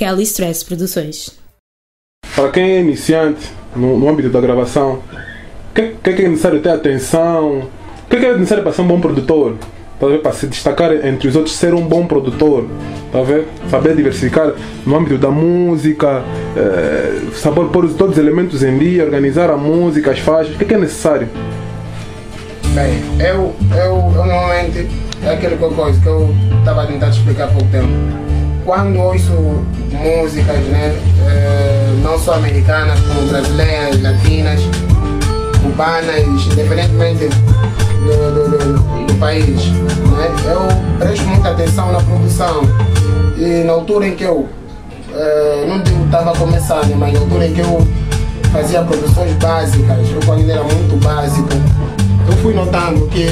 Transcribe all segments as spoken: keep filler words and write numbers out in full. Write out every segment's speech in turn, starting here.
Kelly Stress Produções. Para quem é iniciante no, no âmbito da gravação, o que, que, que é necessário ter atenção? O que, que é necessário para ser um bom produtor? Talvez para se destacar entre os outros, ser um bom produtor, talvez saber diversificar no âmbito da música, é, saber pôr todos os elementos em dia, organizar a música, as faixas, o que é necessário? Bem, eu, eu, eu normalmente, é aquele coisa que eu estava a tentar explicar há pouco tempo. Quando ouço músicas, né, é, não só americanas, como brasileiras, latinas, cubanas, independentemente do, do, do, do país, né? Eu presto muita atenção na produção e na altura em que eu, eh, não digo que estava começando, mas na altura em que eu fazia produções básicas, eu quando era muito básico, eu fui notando que,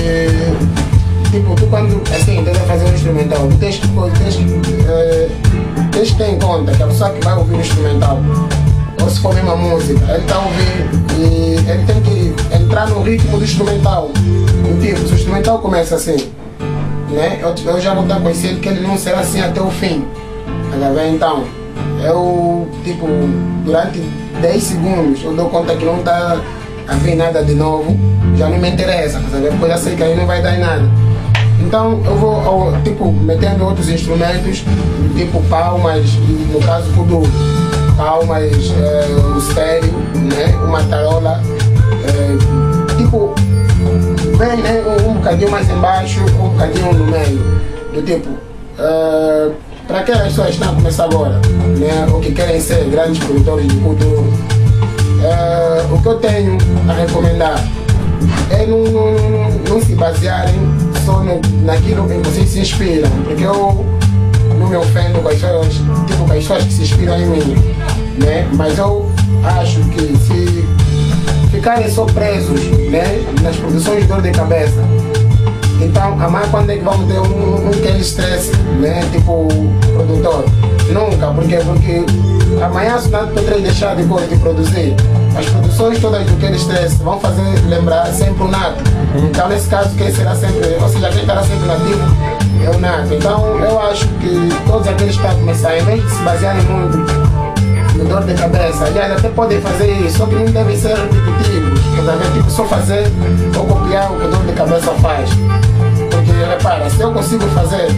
tipo, tu quando, assim, tenta fazer um instrumental, tens que, tens que, eh, tens que ter em conta que a pessoa que vai ouvir o instrumental, ou se for mesmo a música, ele está a ouvir e ele tem que entrar no ritmo do instrumental. Tipo, se o instrumental começa assim, né? eu, eu já vou estar conhecido que ele não será assim até o fim. Então, eu, tipo, durante dez segundos eu dou conta que não está a vir nada de novo, já não me interessa, sabe? Porque eu já sei que aí não vai dar em nada. Então eu vou, eu, tipo, metendo outros instrumentos, tipo palmas, e no caso kuduro, palmas, é, o estéreo, né? Uma tarola, é, tipo, bem, né? Um bocadinho mais embaixo, um bocadinho no meio, do tipo, uh, para aquelas pessoas que estão a começar agora, né? Ou que querem ser grandes produtores de futuro, uh, o que eu tenho a recomendar é não, não, não, não se basearem só no, naquilo em que vocês se inspiram, porque eu não me ofendo com as pessoas, tipo, com as pessoas que se inspiram em mim, né? Mas eu acho que se ficarem só presos, né, nas produções de dor de cabeça. Então, a mais quando é que vamos ter um, um Kelly Stress, né, tipo produtor? Nunca, porque, porque amanhã se não poderei deixar de, de produzir. As produções todas do Kelly Stress vão fazer lembrar sempre o nato. Então, nesse caso, quem será sempre, ou seja, quem estará sempre nativo é o nato. Então, eu acho que todos aqueles que estão a começar, em vez de se basearem muito dor de cabeça, aliás, até podem fazer isso, só que não devem ser repetitivos, tipo, só fazer ou copiar o que dor de cabeça faz, porque repara, se eu consigo fazer,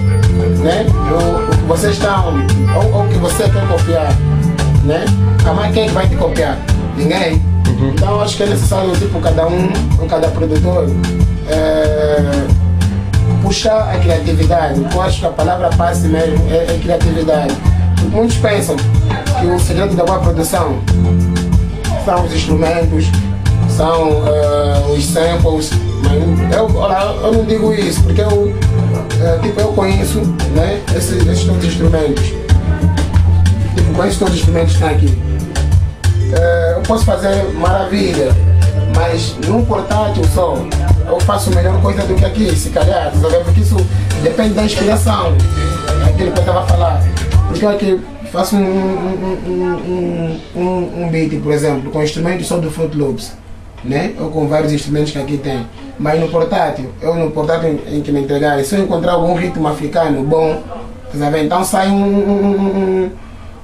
né, o, o que você está ou, ou o que você quer copiar, né, mas quem vai te copiar? Ninguém. Uhum. Então acho que é necessário, tipo, cada um, ou cada produtor, é, puxar a criatividade. Eu acho que a palavra passe mesmo é, é criatividade. Muitos pensam que o segredo da boa produção são os instrumentos, são uh, os samples, mas eu, eu, eu não digo isso, porque eu, uh, tipo, eu conheço, né, esses, esses todos os instrumentos, tipo, conheço todos os instrumentos que estão aqui. Uh, eu posso fazer maravilha, mas num portátil só eu faço melhor coisa do que aqui, se calhar, porque isso depende da inspiração, aquilo que eu estava a falar. Porque aqui faço um, um, um, um, um, um beat, por exemplo, com instrumentos só do Foot Loops, né? Ou com vários instrumentos que aqui tem. Mas no portátil, eu no portátil em que me entregarem, se eu encontrar algum ritmo africano bom, sabe? Então sai um, um,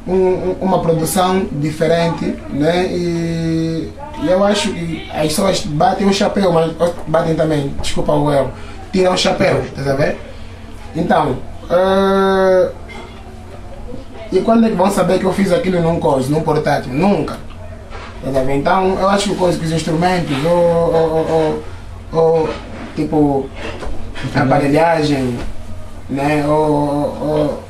um, um, uma produção diferente, né? E eu acho que as pessoas batem o chapéu, mas batem também, desculpa o erro, tiram o chapéu, sabe? Então, uh, e quando é que vão saber que eu fiz aquilo num coisa, num portátil? Nunca. Então, eu acho que, coisa, que os instrumentos, ou, ou, ou, ou tipo, aparelhagem, né? Ou, ou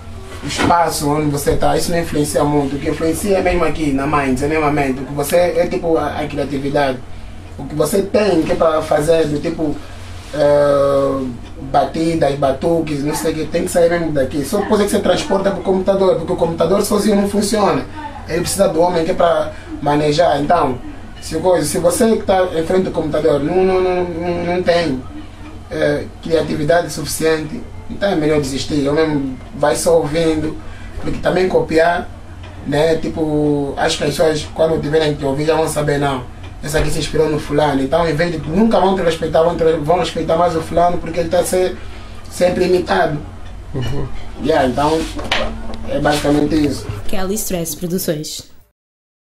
o espaço onde você está, isso não influencia muito. O que influencia é mesmo aqui, na mind, é mesmo a mente. O que você é, tipo, a, a criatividade. O que você tem que é para fazer, do tipo, Uh, batidas, batuques, não sei o que, tem que sair mesmo daqui. Só coisa que você transporta para o computador, porque o computador sozinho não funciona. Ele precisa do homem que é para manejar. Então, se, se você que está em frente do computador não, não, não, não tem uh, criatividade suficiente, então é melhor desistir. Eu mesmo vai só ouvindo, porque também copiar, né? Tipo, acho que as pessoas quando tiverem que ouvir já vão saber, não, essa aqui se inspirou no fulano, então em vez de nunca vão te respeitar, vão, te, vão respeitar mais o fulano porque ele está sempre imitado. Uhum. Yeah, então é basicamente isso. Kelly Stress Produções.